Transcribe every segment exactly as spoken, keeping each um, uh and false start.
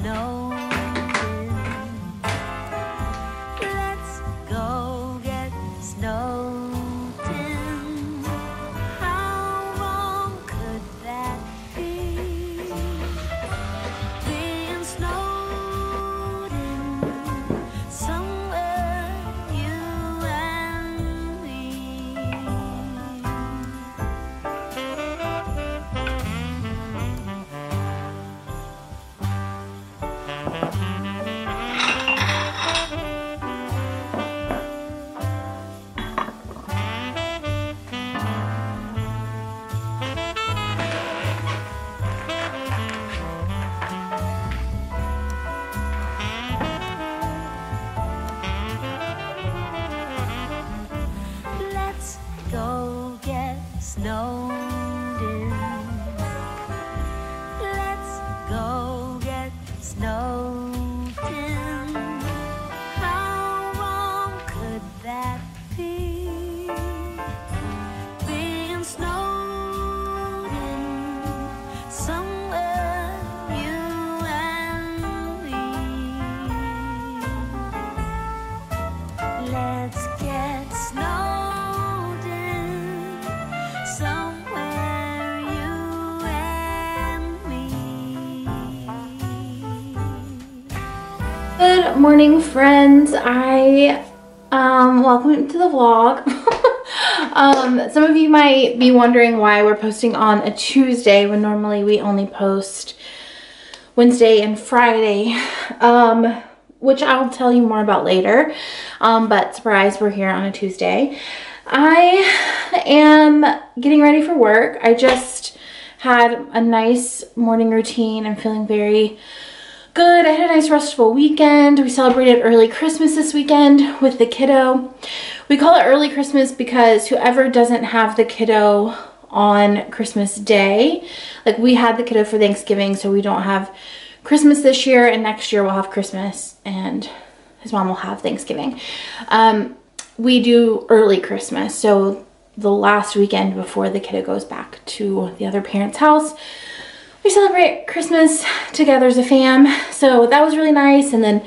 snow. Let's go get snowed in. How wrong could that be? Being snowed in somewhere you and me. Go get snowed in. Let's go get snowed in. How wrong could that be? Being snowed in somewhere you and me. Let's get snowed in. Somewhere you and me. Good morning, friends. I um welcome to the vlog. um some of you might be wondering why we're posting on a Tuesday when normally we only post Wednesday and Friday, um which I'll tell you more about later. Um but surprise, we're here on a Tuesday. I am getting ready for work. I just had a nice morning routine. I'm feeling very good. I had a nice restful weekend. We celebrated early Christmas this weekend with the kiddo. We call it early Christmas because whoever doesn't have the kiddo on Christmas Day, like we had the kiddo for Thanksgiving, so we don't have Christmas this year, and next year we'll have Christmas and his mom will have Thanksgiving. Um, We do early Christmas, so the last weekend before the kiddo goes back to the other parent's house, we celebrate Christmas together as a fam. So that was really nice. And then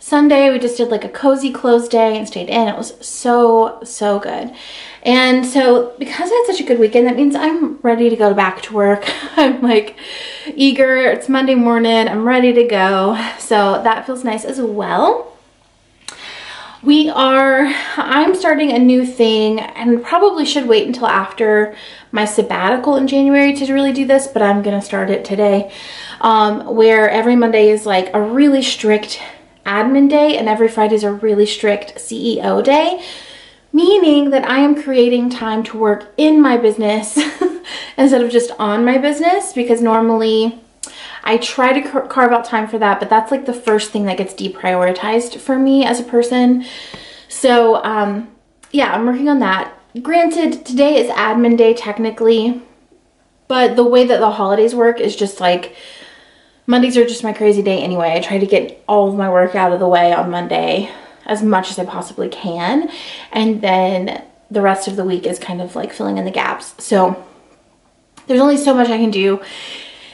Sunday we just did like a cozy close day and stayed in. It was so, so good. And so because I had such a good weekend, that means I'm ready to go back to work. I'm like eager. It's Monday morning. I'm ready to go. So that feels nice as well. We are, I'm starting a new thing and probably should wait until after my sabbatical in January to really do this, but I'm gonna start it today, um, where every Monday is like a really strict admin day and every Friday is a really strict C E O day, meaning that I am creating time to work in my business instead of just on my business, because normally I try to carve out time for that, but that's like the first thing that gets deprioritized for me as a person. So um, yeah, I'm working on that. Granted, today is admin day technically, but the way that the holidays work is just like, Mondays are just my crazy day anyway. I try to get all of my work out of the way on Monday as much as I possibly can. And then the rest of the week is kind of like filling in the gaps. So there's only so much I can do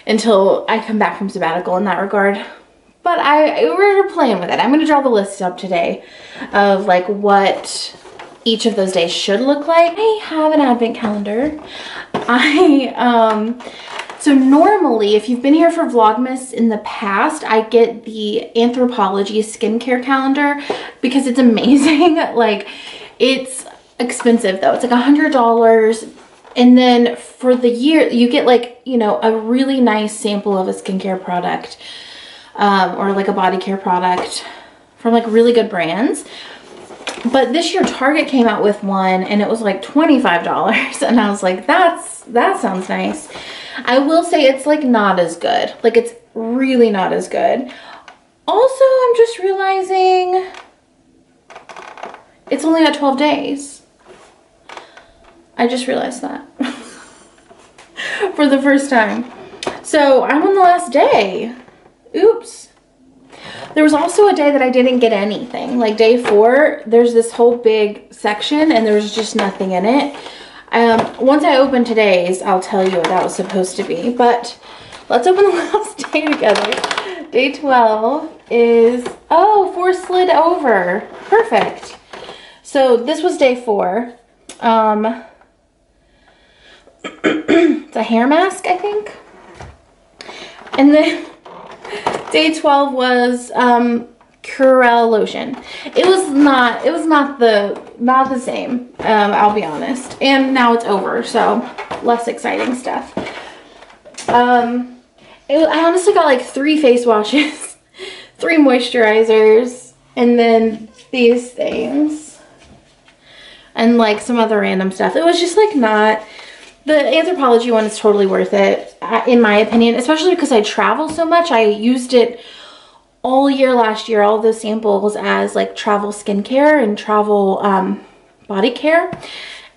until I come back from sabbatical in that regard. But I, we're playing with it. I'm gonna draw the list up today of like what each of those days should look like. I have an advent calendar. I, um, so normally if you've been here for Vlogmas in the past, I get the Anthropologie skincare calendar because it's amazing. Like, it's expensive though. It's like a hundred dollars. And then for the year, you get like, you know, a really nice sample of a skincare product um, or like a body care product from like really good brands. But this year Target came out with one and it was like twenty-five dollars. And I was like, that's, that sounds nice. I will say it's like not as good. Like, it's really not as good. Also, I'm just realizing it's only got twelve days. I just realized that for the first time. So I'm on the last day. Oops. There was also a day that I didn't get anything. Like day four, there's this whole big section and there's just nothing in it. Um, once I open today's, I'll tell you what that was supposed to be. But let's open the last day together Day twelve is, oh, four slid over. Perfect. So this was day four. Um, it's a hair mask, I think. And then day twelve was um, Curel lotion. It was not, it was not the, not the same, um, I'll be honest. And now it's over, so less exciting stuff. Um, it, I honestly got like three face washes, three moisturizers, and then these things. And like some other random stuff. It was just like not... The Anthropologie one is totally worth it, in my opinion, especially because I travel so much. I used it all year last year, all those samples as like travel skincare and travel um, body care.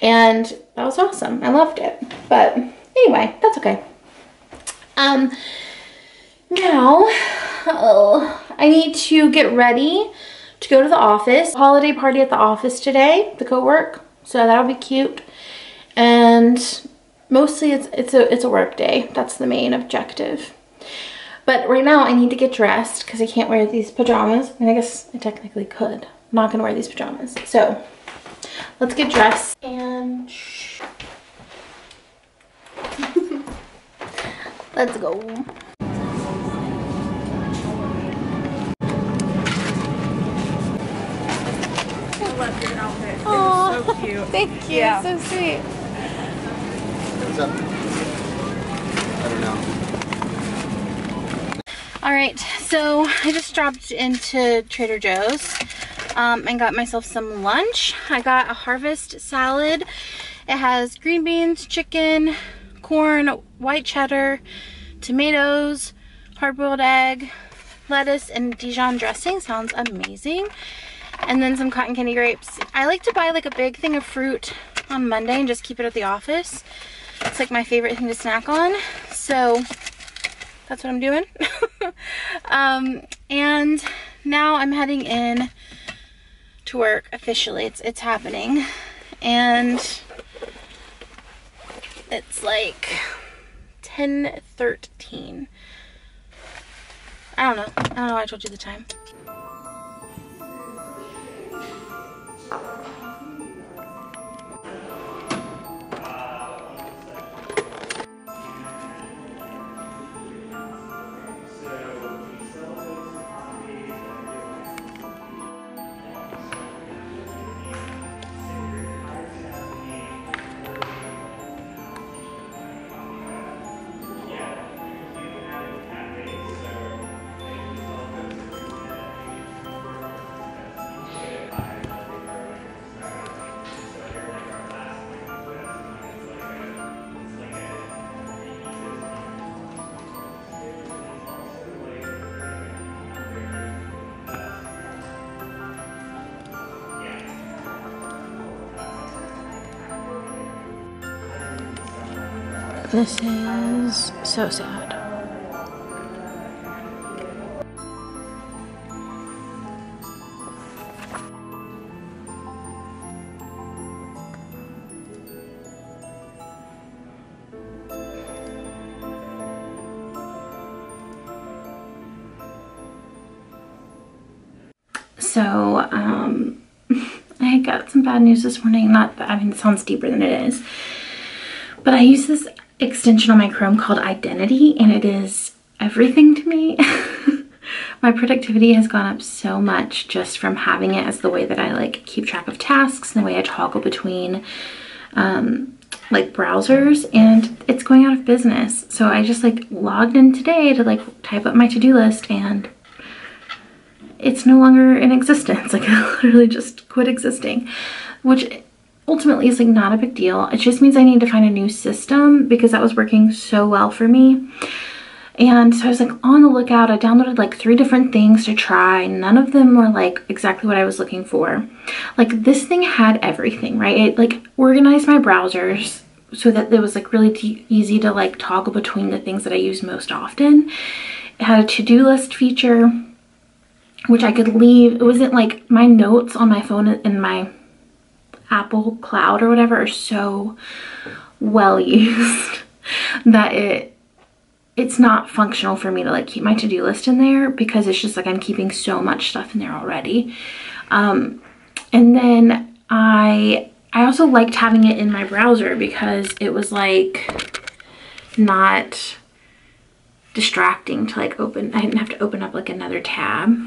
And that was awesome. I loved it. But anyway, that's okay. Um, now, oh, I need to get ready to go to the office. Holiday party at the office today, the co-work. So that'll be cute. And mostly it's it's a it's a work day. That's the main objective. But right now I need to get dressed because I can't wear these pajamas. And I guess I technically could. I'm not gonna wear these pajamas. So let's get dressed and let's go. I love your outfit. Aww. It was so cute. Thank you. Yeah. It's so sweet. Up. I don't know. All right, so I just dropped into Trader Joe's um, and got myself some lunch. I got a harvest salad. It has green beans, chicken, corn, white cheddar, tomatoes, hard-boiled egg, lettuce, and Dijon dressing. Sounds amazing. And then some cotton candy grapes. I like to buy like a big thing of fruit on Monday and just keep it at the office. It's like my favorite thing to snack on, so that's what I'm doing. um, and now I'm heading in to work officially. It's it's happening, and it's like ten thirteen. I don't know. I don't know why I told you the time. This is so sad. So, um, I got some bad news this morning. Not, I mean, it sounds deeper than it is, but I use this extension on my Chrome called Identity, and it is everything to me. My productivity has gone up so much just from having it as the way that I like keep track of tasks and the way I toggle between um, like browsers, and it's going out of business. So I just like logged in today to like type up my to-do list, and it's no longer in existence. Like I literally just quit existing, which ultimately it's like not a big deal. It just means I need to find a new system because that was working so well for me. And so I was like on the lookout. I downloaded like three different things to try. None of them were like exactly what I was looking for. Like this thing had everything, right? It like organized my browsers so that it was like really easy to like toggle between the things that I use most often. It had a to-do list feature, which I could leave. It wasn't like my notes on my phone and my Apple Cloud or whatever are so well used that it it's not functional for me to like keep my to-do list in there because it's just like I'm keeping so much stuff in there already. Um, and then I I also liked having it in my browser because it was like not distracting to like open. I didn't have to open up like another tab.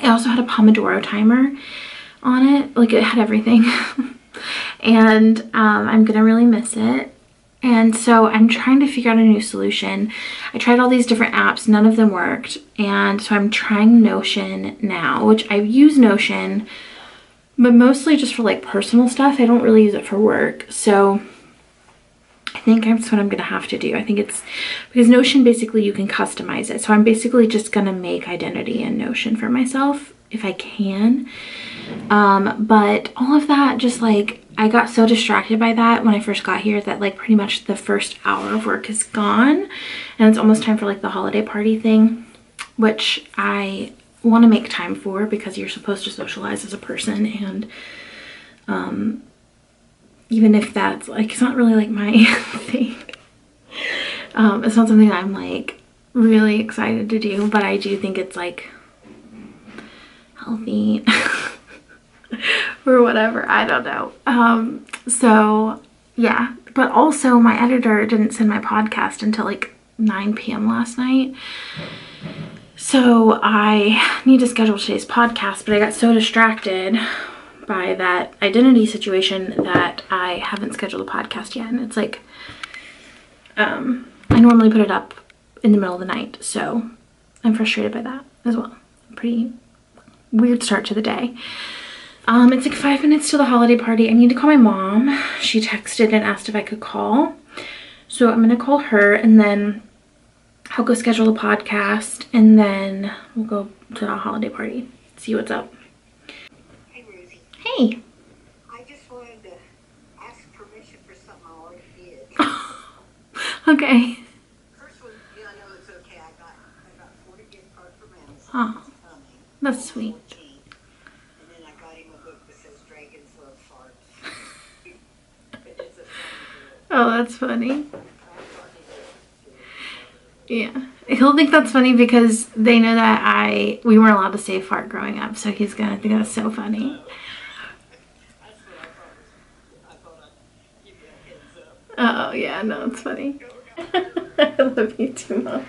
I also had a Pomodoro timer on it. Like it had everything. And um, I'm gonna really miss it. And so I'm trying to figure out a new solution. I tried all these different apps, none of them worked. And so I'm trying Notion now, which I use Notion, but mostly just for like personal stuff. I don't really use it for work. So I think that's what I'm gonna have to do. I think it's, because Notion basically you can customize it. So I'm basically just gonna make Identity and Notion for myself if I can. Um, but all of that just like, I got so distracted by that when I first got here that like pretty much the first hour of work is gone and it's almost time for like the holiday party thing, which I want to make time for because you're supposed to socialize as a person. And um, even if that's like, it's not really like my thing. Um, it's not something that I'm like really excited to do, but I do think it's like healthy. Or whatever, I don't know. Um, so yeah, but also my editor didn't send my podcast until like nine p m last night. So I need to schedule today's podcast, but I got so distracted by that Identity situation that I haven't scheduled a podcast yet. And it's like, um, I normally put it up in the middle of the night. So I'm frustrated by that as well. Pretty weird start to the day. Um, it's like five minutes to the holiday party. I need to call my mom. She texted and asked if I could call. So I'm going to call her and then I'll go schedule a podcast and then we'll go to the holiday party. See what's up. Hey, Rosie. Hey. I just wanted to ask permission for something I already did. Okay. First one, yeah, I know it's okay. I got, I got forty gift cards from Amazon. Oh, that's sweet. Oh, that's funny. Yeah. He'll think that's funny because they know that I, we weren't allowed to say fart growing up, so he's gonna think that's so funny. Oh, yeah, no, it's funny. I love you too, Mom.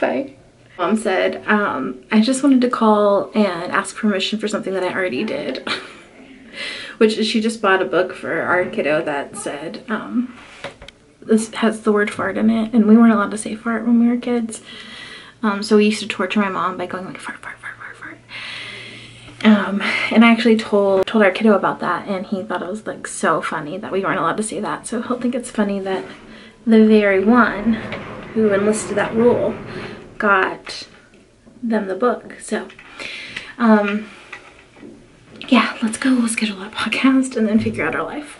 Bye. Mom said, um, I just wanted to call and ask permission for something that I already did. Which is, she just bought a book for our kiddo that said, um, this has the word fart in it. And we weren't allowed to say fart when we were kids. Um, so we used to torture my mom by going like fart, fart, fart, fart, fart. Um, and I actually told, told our kiddo about that and he thought it was like so funny that we weren't allowed to say that. So he'll think it's funny that the very one who enlisted that rule got them the book. So, um... yeah, let's go we'll schedule that podcast and then figure out our life.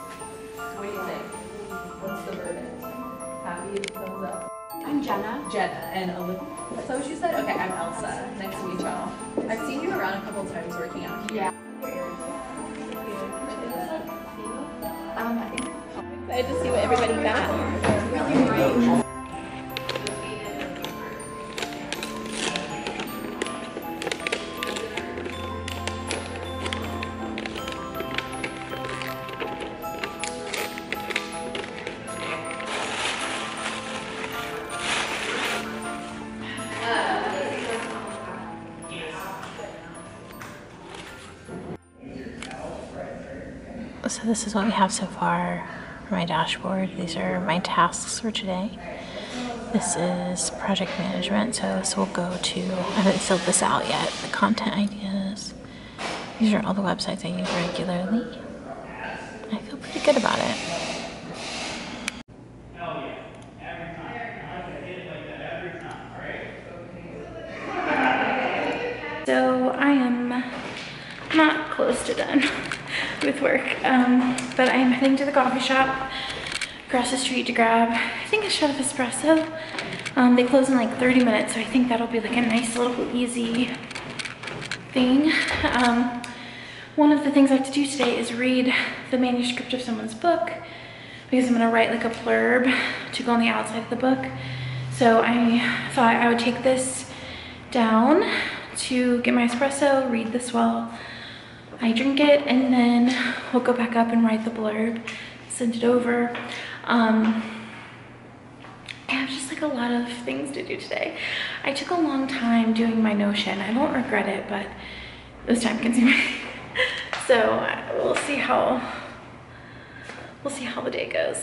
What do you think? What's the verdict? Happy, thumbs up. I'm Jenna. Jenna and Elizabeth. So she said, okay, I'm Elsa. Nice to meet y'all. I've seen you around a couple times working out here. Yeah. Um, I think I'm excited to see what everybody got. Really nice. So this is what we have so far for my dashboard. These are my tasks for today. This is project management, so this will go to, I haven't filled this out yet, the content ideas. These are all the websites I use regularly. I feel pretty good about it. So I am not close to done with work, um, but I'm heading to the coffee shop across the street to grab, I think, a shot of espresso Um, they close in like thirty minutes, so I think that'll be like a nice little easy thing. Um, one of the things I have to do today is read the manuscript of someone's book, because I'm gonna write like a blurb to go on the outside of the book. So I thought I would take this down to get my espresso, read this while I drink it, and then we'll go back up and write the blurb, send it over. Um, I have just like a lot of things to do today. I took a long time doing my Notion. I don't regret it, but it was time consuming. So we'll see how, we'll see how the day goes.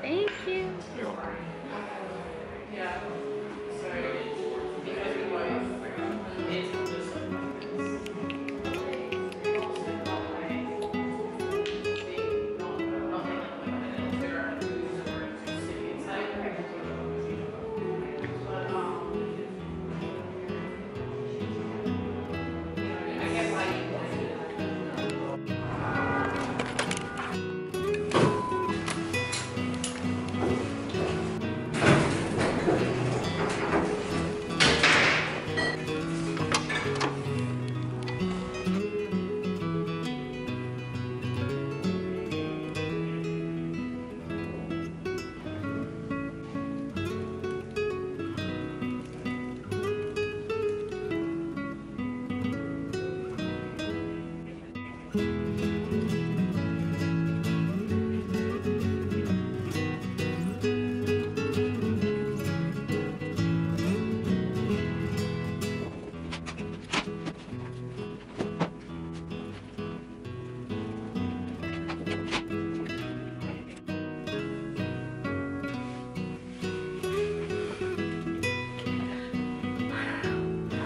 Thank you. You're welcome. Yeah.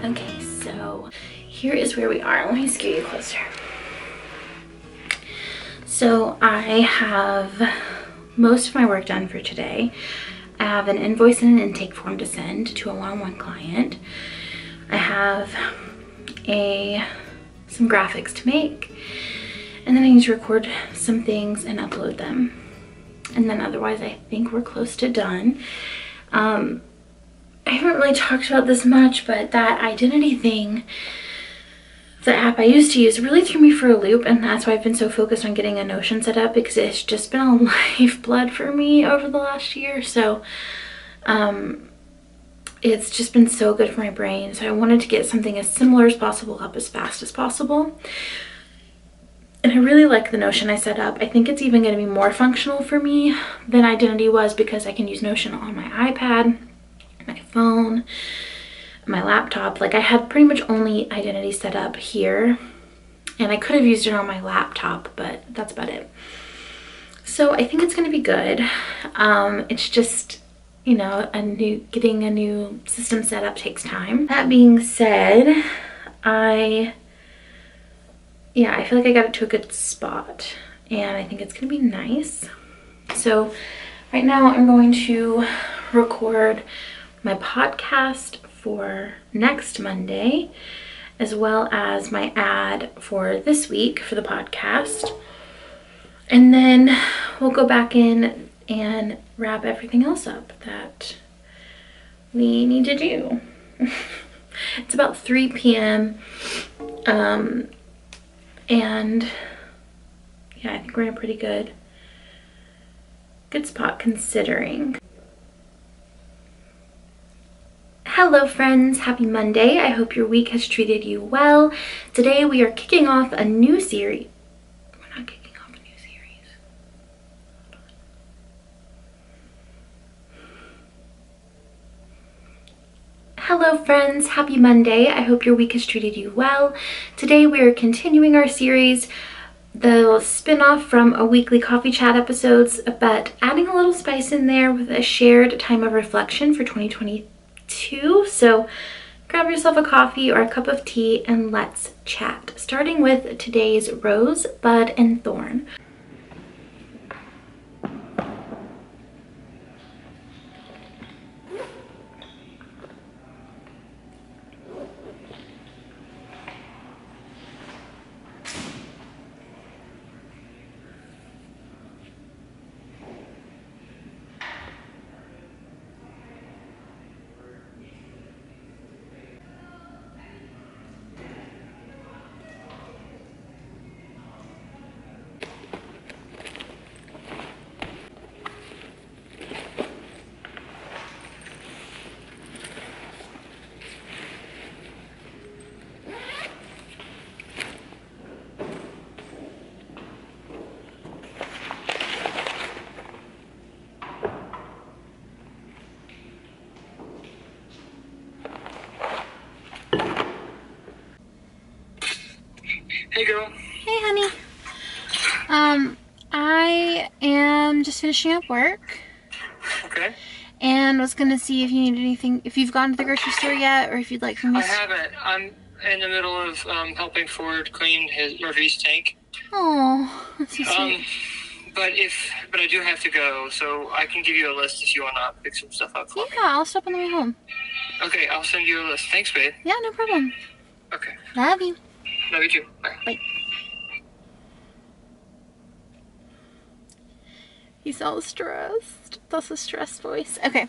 Okay, so here is where we are. Let me scoot you closer. So I have most of my work done for today. I have an invoice and an intake form to send to a one-on-one client. I have a some graphics to make, and then I need to record some things and upload them. And then otherwise I think we're close to done. Um, I haven't really talked about this much, but that identity thing, the app I used to use, really threw me for a loop, and that's why I've been so focused on getting a Notion set up, because it's just been a lifeblood for me over the last year. So um, it's just been so good for my brain. So I wanted to get something as similar as possible up as fast as possible. And I really like the Notion I set up. I think it's even going to be more functional for me than Identity was, because I can use Notion on my iPad, my phone, my laptop. Like, I had pretty much only Identity set up here, and I could have used it on my laptop, but that's about it. So I think it's going to be good. Um, it's just, you know, a new getting a new system set up takes time. That being said, I, yeah, I feel like I got it to a good spot, and I think it's going to be nice. So right now I'm going to record my podcast for next Monday, as well as my ad for this week for the podcast. And then we'll go back in and wrap everything else up that we need to do. It's about three p m Um, and yeah, I think we're in a pretty good, good spot considering. Hello friends, happy Monday. I hope your week has treated you well. Today we are kicking off a new series. We're not kicking off a new series. Hold on. Hello friends, happy Monday. I hope your week has treated you well. Today we are continuing our series, the spin-off from a weekly coffee chat episodes, but adding a little spice in there with a shared time of reflection for twenty twenty-three. Two. So grab yourself a coffee or a cup of tea and let's chat, starting with today's Rose, Bud, and Thorn. Hey, girl. Hey, honey. Um, I am just finishing up work. Okay. And was gonna see if you need anything, if you've gone to the grocery store yet, or if you'd like some. I haven't. I'm in the middle of um, helping Ford clean his Murphy's tank. Oh, that's so um, sweet. But if, but I do have to go, so I can give you a list if you wanna pick some stuff up for yeah, me. Yeah, I'll stop on the way home. Okay, I'll send you a list. Thanks, babe. Yeah, no problem. Okay. Love you. Love you too. Bye. Bye. He's all stressed. That's a stress voice. Okay.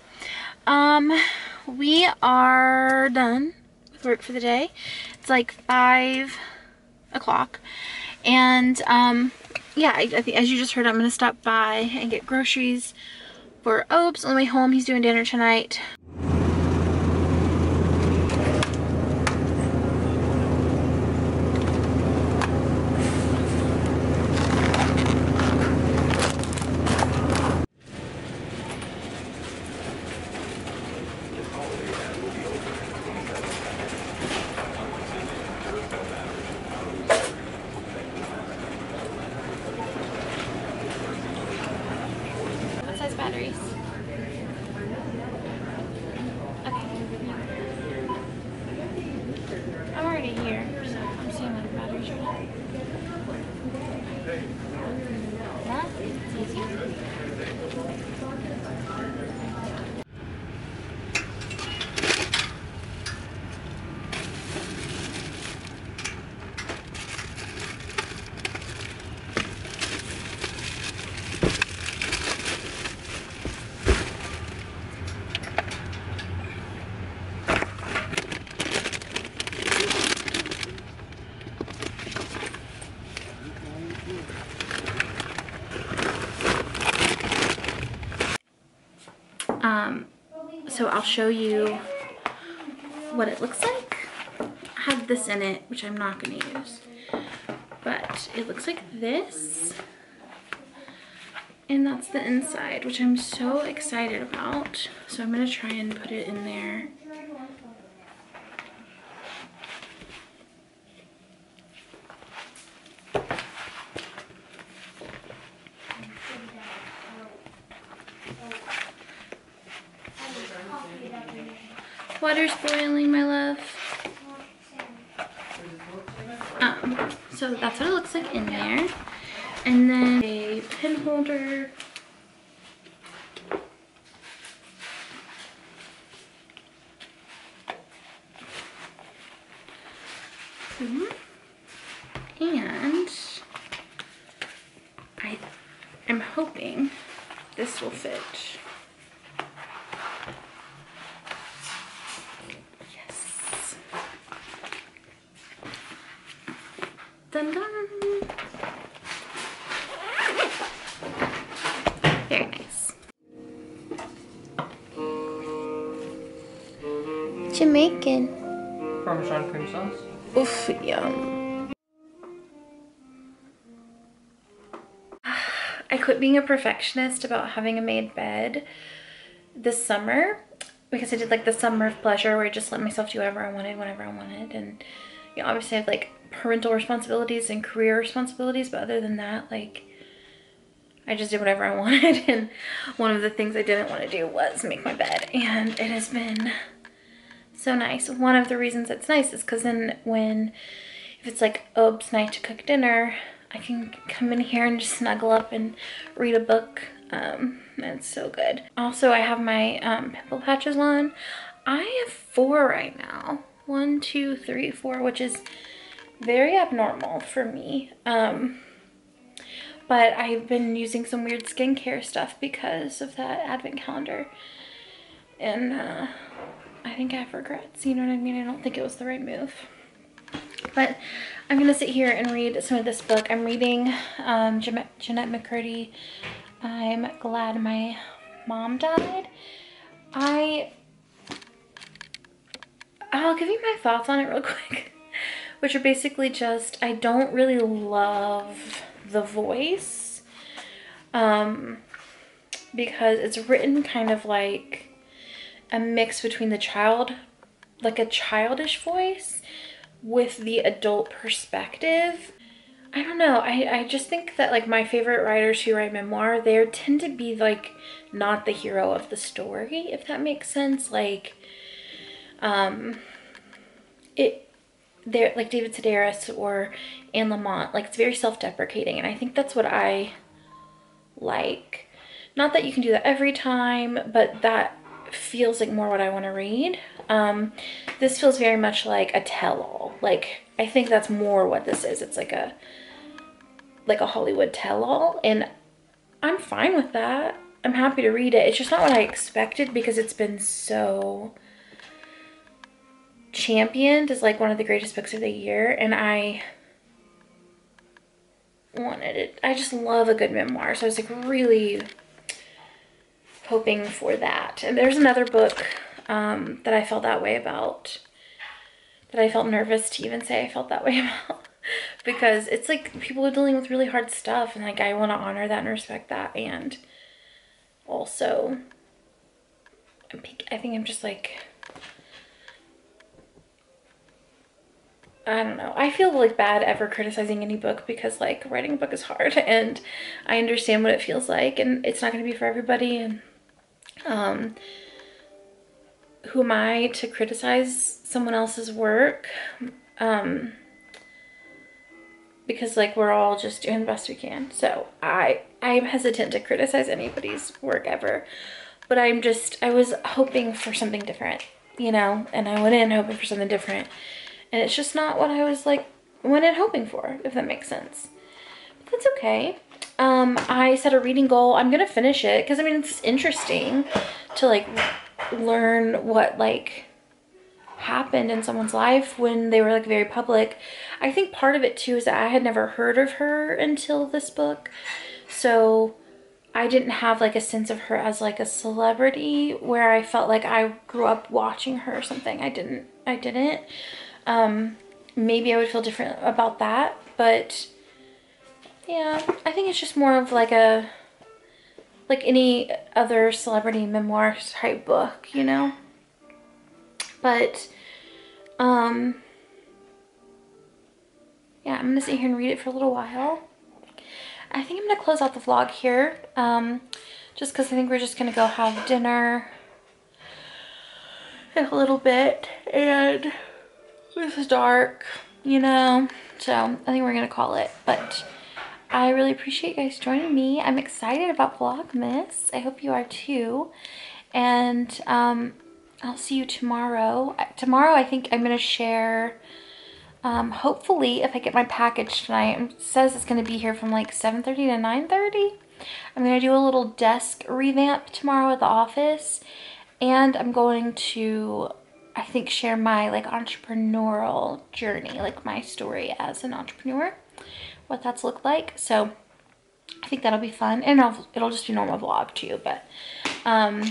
Um, we are done with work for the day. It's like five o'clock. And, um, yeah, I, I think as you just heard, I'm going to stop by and get groceries for Opes. On the way home, he's doing dinner tonight. So I'll show you what it looks like. I have this in it, which I'm not gonna use, but it looks like this. And that's the inside, which I'm so excited about. So I'm gonna try and put it in there. Water's boiling, my love. Um, so that's what it looks like in there. And then a pen holder. And I am hoping this will fit. Dun, dun. Very nice. Jamaican. Parmesan cream sauce. Oof, yum. I quit being a perfectionist about having a made bed this summer because I did like the summer of pleasure where I just let myself do whatever I wanted, whenever I wanted, and you know, obviously I have like parental responsibilities and career responsibilities, but other than that, like, I just did whatever I wanted, and one of the things I didn't want to do was make my bed, and it has been so nice. One of the reasons it's nice is because then when, if it's like, oh, it's night to cook dinner, I can come in here and just snuggle up and read a book, um, and it's so good. Also, I have my um, pimple patches on. I have four right now. One, two, three, four, which is very abnormal for me, um but I've been using some weird skincare stuff because of that advent calendar, and uh I think I have regrets, you know what I mean? I don't think it was the right move, but I'm gonna sit here and read some of this book I'm reading. um Jennette McCurdy, I'm Glad My Mom Died. I I'll give you my thoughts on it real quick, which are basically just, I don't really love the voice, um, because it's written kind of like a mix between the child, like a childish voice, with the adult perspective. I don't know, I, I just think that like my favorite writers who write memoir, they tend to be like not the hero of the story, if that makes sense. Like, um, it, they're like David Sedaris or Anne Lamont, like it's very self-deprecating, and I think that's what I like. Not that you can do that every time, but that feels like more what I want to read. Um, this feels very much like a tell-all. Like, I think that's more what this is. It's like a like a Hollywood tell-all, and I'm fine with that. I'm happy to read it. It's just not what I expected because it's been so championed as like one of the greatest books of the year, and I wanted it. I just love a good memoir, so I was like really hoping for that. And there's another book um, that I felt that way about, that I felt nervous to even say I felt that way about, because it's like people are dealing with really hard stuff, and like I want to honor that and respect that, and also I think I'm just like, I don't know, I feel like bad ever criticizing any book because like writing a book is hard, and I understand what it feels like, and it's not going to be for everybody, and um who am I to criticize someone else's work? Um, because like we're all just doing the best we can. So I, I'm hesitant to criticize anybody's work ever, but I'm just, I was hoping for something different, you know, and I went in hoping for something different, and it's just not what I was like, went in hoping for, if that makes sense. But that's okay. Um, I set a reading goal. I'm going to finish it, because I mean, it's interesting to like learn what like happened in someone's life when they were like very public. I think part of it too is that I had never heard of her until this book, so I didn't have like a sense of her as like a celebrity where I felt like I grew up watching her or something. I didn't I didn't um maybe I would feel different about that, but yeah, I think it's just more of like a like any other celebrity memoir type book, you know? But, um, yeah, I'm gonna sit here and read it for a little while. I think I'm gonna close out the vlog here, um, just because I think we're just gonna go have dinner in a little bit, and this is dark, you know? So I think we're gonna call it, but I really appreciate you guys joining me. I'm excited about Vlogmas. I hope you are too. And um, I'll see you tomorrow. Tomorrow I think I'm going to share, um, hopefully if I get my package tonight, it says it's going to be here from like seven thirty to nine thirty. I'm going to do a little desk revamp tomorrow at the office. And I'm going to, I think, share my like entrepreneurial journey, like my story as an entrepreneur, what that's looked like. So I think that'll be fun, and I'll, it'll just be normal vlog too, but um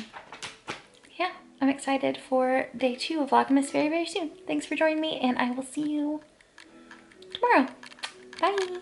yeah, I'm excited for day two of Vlogmas very very soon. Thanks for joining me, and I will see you tomorrow. Bye.